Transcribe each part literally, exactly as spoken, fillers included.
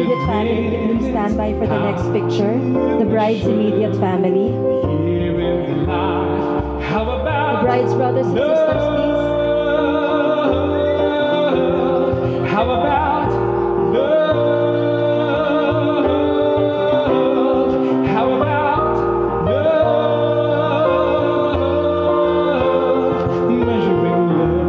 immediate family to please stand by for the next picture. The bride's immediate family. The bride's brothers and sisters, please. How about love? How about love? Measuring love.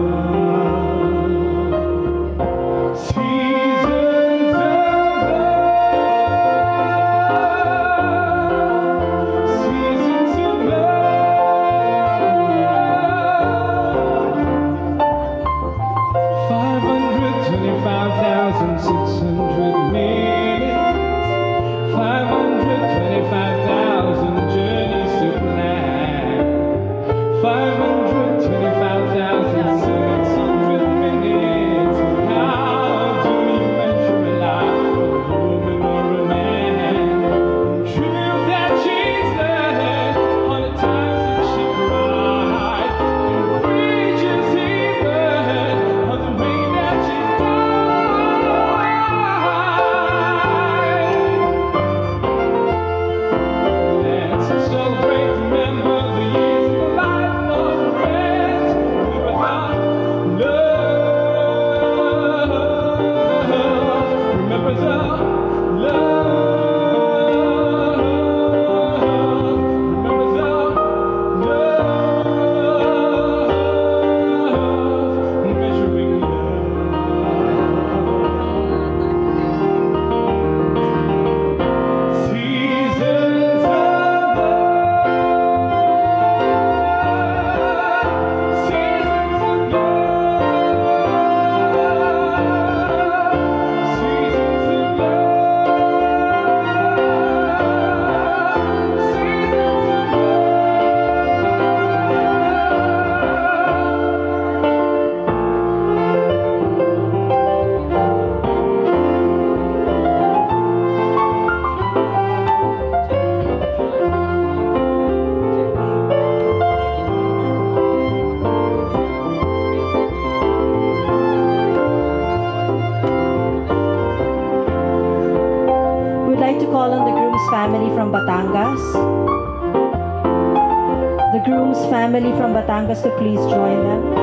five hundred twenty-five thousand six hundred minutes, five hundred twenty-five thousand journeys to plan, five hundred twenty-five thousand six hundred minutes, how do you measure a life of a woman or a man? The truth that she's led, on the times that she cried, the bridges he burned, on the way that she died. To call on the groom's family from Batangas. The groom's family from Batangas to please join them.